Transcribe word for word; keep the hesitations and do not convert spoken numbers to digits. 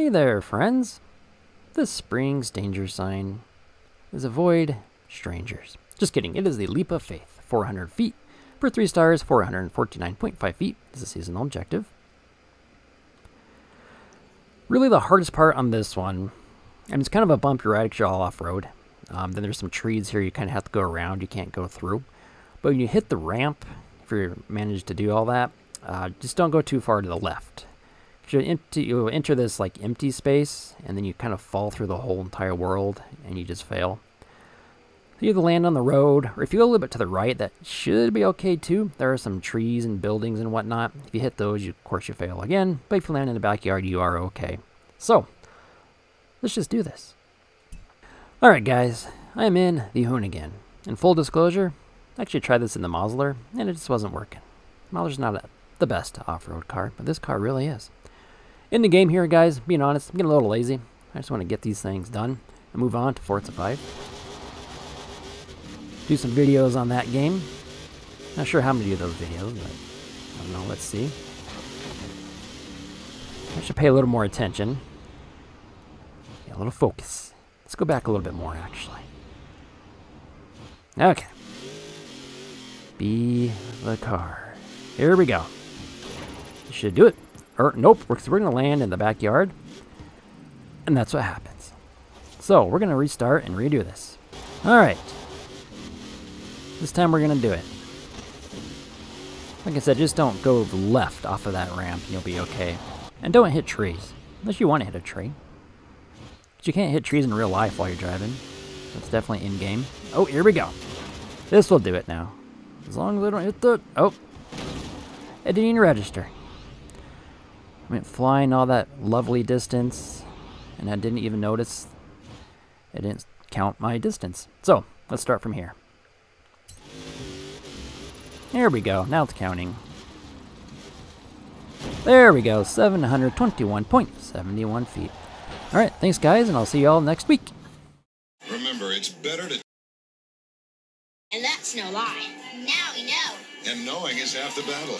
Hey there, friends. This spring's danger sign is avoid strangers. Just kidding, it is the Leap of Faith, four hundred feet. For three stars, four hundred forty-nine point five feet is a seasonal objective. Really the hardest part on this one, and it's kind of a bump your ride because you're all off-road. Um, then there's some trees here you kind of have to go around, you can't go through. But when you hit the ramp, if you manage to do all that, uh, just don't go too far to the left. You enter this like empty space, and then you kind of fall through the whole entire world, and you just fail. So you either land on the road, or if you go a little bit to the right, that should be okay too. There are some trees and buildings and whatnot. If you hit those, you, of course you fail again, but if you land in the backyard, you are okay. So, let's just do this. Alright guys, I'm in the Hoon again. In full disclosure, I actually tried this in the Mosler, and it just wasn't working. Mosler's not a, the best off-road car, but this car really is. In the game here, guys, being honest, I'm getting a little lazy. I just want to get these things done and move on to Forza five. Do some videos on that game. Not sure how many of those videos, but I don't know, let's see. I should pay a little more attention. Yeah, a little focus. Let's go back a little bit more, actually. Okay. Be the car. Here we go. Should do it. Or, nope, we're, we're going to land in the backyard, and that's what happens. So we're going to restart and redo this. Alright, this time we're going to do it. Like I said, just don't go left off of that ramp, and you'll be okay. And don't hit trees, unless you want to hit a tree. But you can't hit trees in real life while you're driving. That's definitely in-game. Oh, here we go. This will do it now. As long as I don't hit the... Oh, it didn't even register. I went flying all that lovely distance, and I didn't even notice. I didn't count my distance. So, let's start from here. There we go, now it's counting. There we go, seven hundred twenty-one point seven one feet. All right, thanks guys, and I'll see you all next week. Remember, it's better to... And that's no lie. Now we know. And knowing is half the battle.